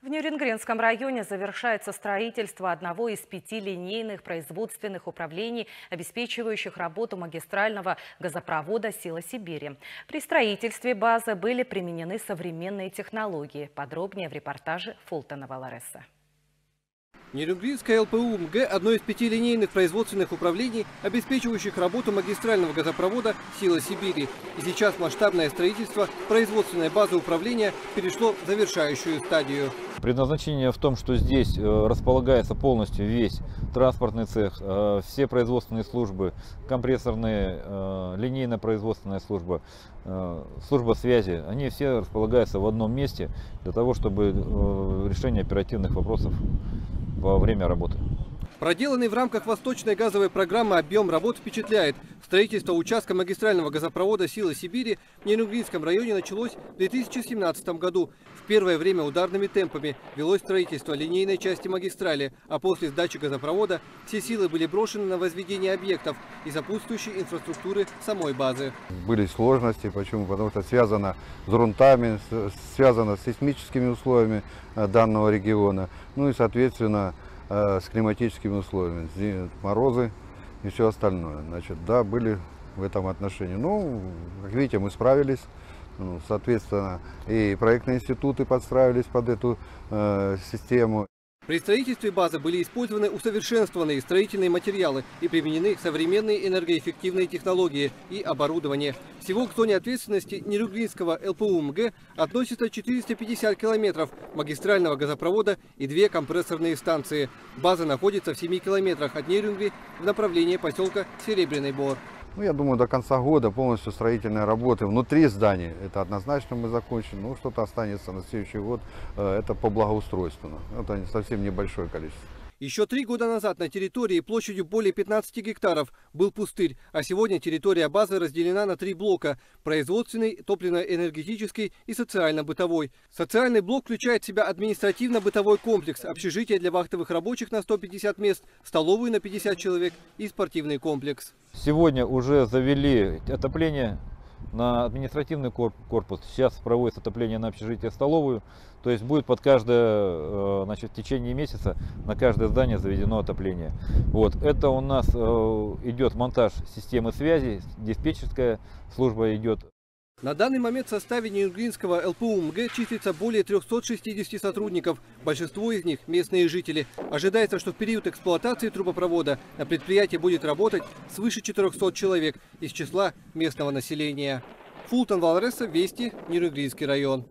В Нерюнгринском районе завершается строительство одного из 5 линейных производственных управлений, обеспечивающих работу магистрального газопровода «Сила Сибири». При строительстве базы были применены современные технологии. Подробнее в репортаже Фултона Валареса. Нерюнгринское ЛПУМГ – одно из 5 линейных производственных управлений, обеспечивающих работу магистрального газопровода «Сила Сибири». И сейчас масштабное строительство производственной базы управления перешло в завершающую стадию. Предназначение в том, что здесь располагается полностью весь транспортный цех, все производственные службы, компрессорные, линейно-производственная служба, служба связи. Они все располагаются в одном месте для того, чтобы решение оперативных вопросов во время работы. Проделанный в рамках Восточной газовой программы объем работ впечатляет. Строительство участка магистрального газопровода «Сила Сибири» в Нерюнгринском районе началось в 2017 году. В первое время ударными темпами велось строительство линейной части магистрали, а после сдачи газопровода все силы были брошены на возведение объектов и сопутствующей инфраструктуры самой базы. Были сложности. Почему? Потому что связано с грунтами, связано с сейсмическими условиями данного региона, ну и, соответственно, с климатическими условиями, морозы и все остальное. Значит, да, были в этом отношении. Ну, как видите, мы справились. Ну, соответственно, и проектные институты подстраивались под эту систему. При строительстве базы были использованы усовершенствованные строительные материалы и применены современные энергоэффективные технологии и оборудование. Всего к зоне ответственности Нерюнгринского ЛПУМГ относится 450 километров магистрального газопровода и 2 компрессорные станции. База находится в 7 километрах от Нерюнгри в направлении поселка Серебряный Бор. Ну, я думаю, до конца года полностью строительные работы внутри здания. Это однозначно мы закончим. Ну, что-то останется на следующий год. Это по благоустройству. Это совсем небольшое количество. Еще 3 года назад на территории площадью более 15 гектаров был пустырь. А сегодня территория базы разделена на 3 блока. Производственный, топливно-энергетический и социально-бытовой. Социальный блок включает в себя административно-бытовой комплекс, общежитие для вахтовых рабочих на 150 мест, столовую на 50 человек и спортивный комплекс. Сегодня уже завели отопление на административный корпус. Сейчас проводится отопление на общежитие, столовую. То есть будет под каждое, значит, в течение месяца на каждое здание заведено отопление. Вот. Это у нас идет монтаж системы связи, диспетчерская служба идет. На данный момент в составе Нерюнгринского ЛПУМГ числится более 360 сотрудников. Большинство из них – местные жители. Ожидается, что в период эксплуатации трубопровода на предприятии будет работать свыше 400 человек из числа местного населения. Фултон Валарес, «Вести», Нерюнгринский район.